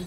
Blue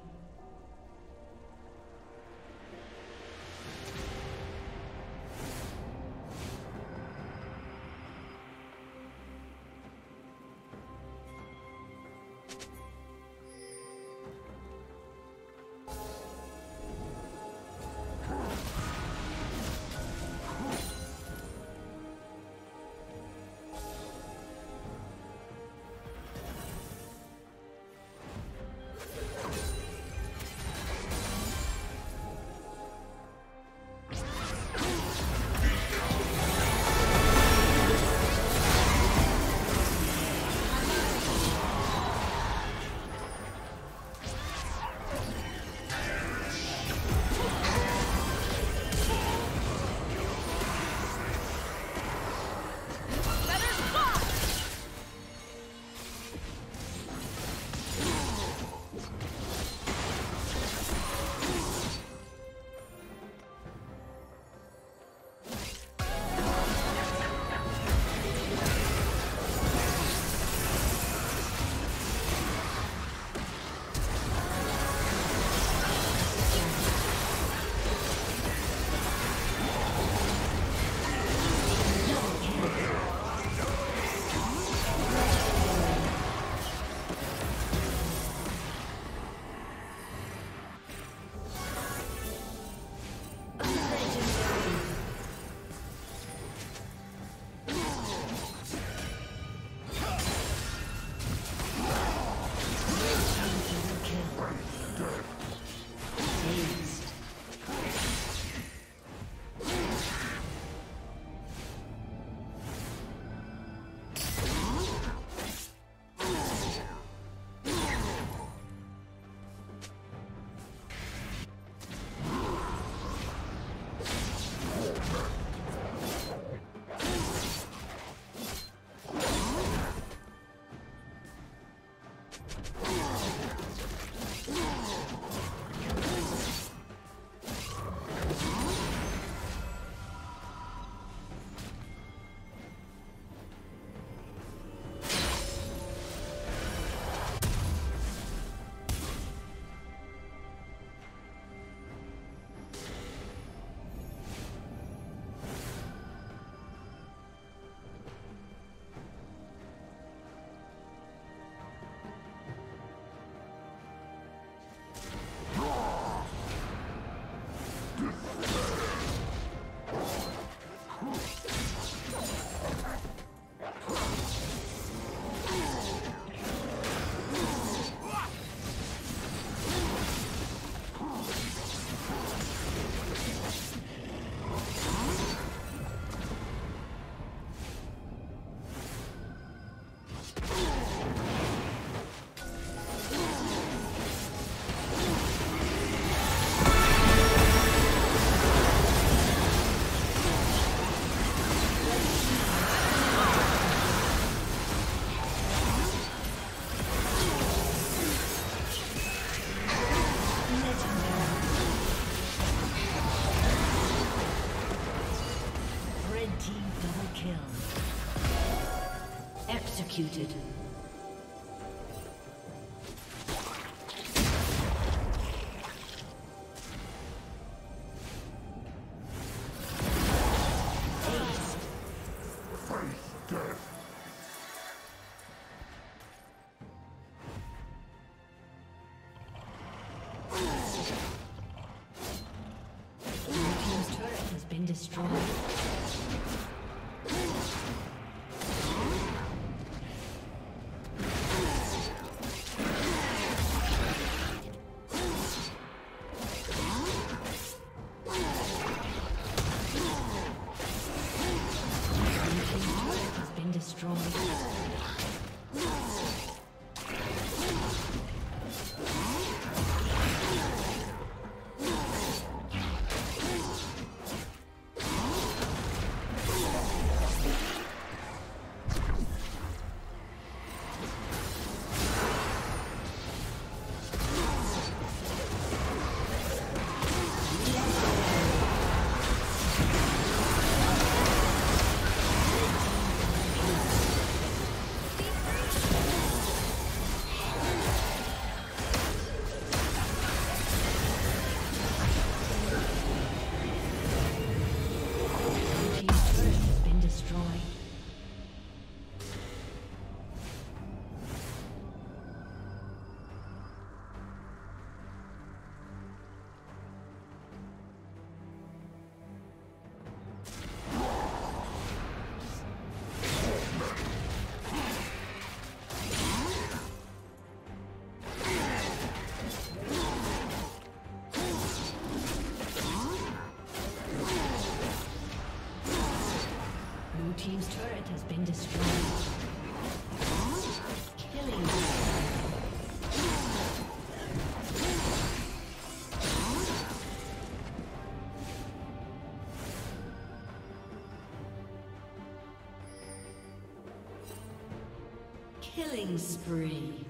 executed. Team's turret has been destroyed. Killing. Killing spree.